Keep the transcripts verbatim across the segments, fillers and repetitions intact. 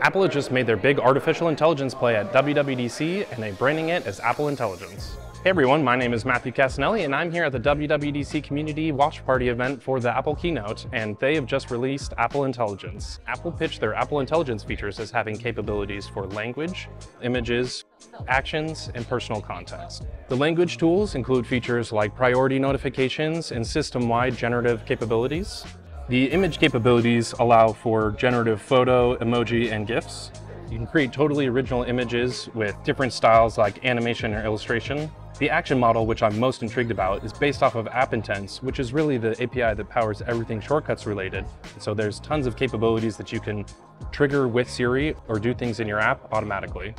Apple had just made their big artificial intelligence play at W W D C, and they're branding it as Apple Intelligence. Hey everyone, my name is Matthew Cassinelli, and I'm here at the W W D C Community Watch Party event for the Apple keynote, and they have just released Apple Intelligence. Apple pitched their Apple Intelligence features as having capabilities for language, images, actions, and personal context. The language tools include features like priority notifications and system-wide generative capabilities. The image capabilities allow for generative photo, emoji, and GIFs. You can create totally original images with different styles like animation or illustration. The action model, which I'm most intrigued about, is based off of App Intents, which is really the A P I that powers everything Shortcuts related. So there's tons of capabilities that you can trigger with Siri or do things in your app automatically.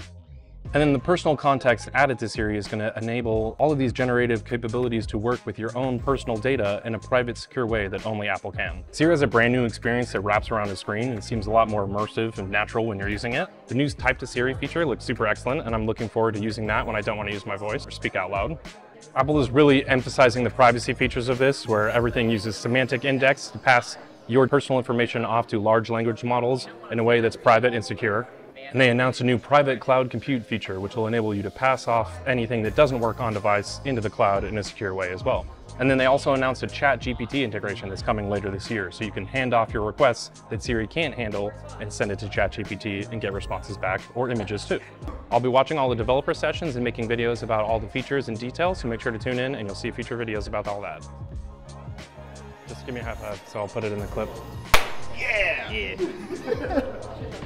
And then the personal context added to Siri is going to enable all of these generative capabilities to work with your own personal data in a private, secure way that only Apple can. Siri has a brand new experience that wraps around a screen and seems a lot more immersive and natural when you're using it. The new Type to Siri feature looks super excellent, and I'm looking forward to using that when I don't want to use my voice or speak out loud. Apple is really emphasizing the privacy features of this, where everything uses semantic index to pass your personal information off to large language models in a way that's private and secure. And they announced a new private cloud compute feature, which will enable you to pass off anything that doesn't work on device into the cloud in a secure way as well. And then they also announced a ChatGPT integration that's coming later this year, so you can hand off your requests that Siri can't handle and send it to ChatGPT and get responses back, or images too. I'll be watching all the developer sessions and making videos about all the features and details, so make sure to tune in and you'll see future videos about all that. Just give me a high five, so I'll put it in the clip. Yeah! Yeah.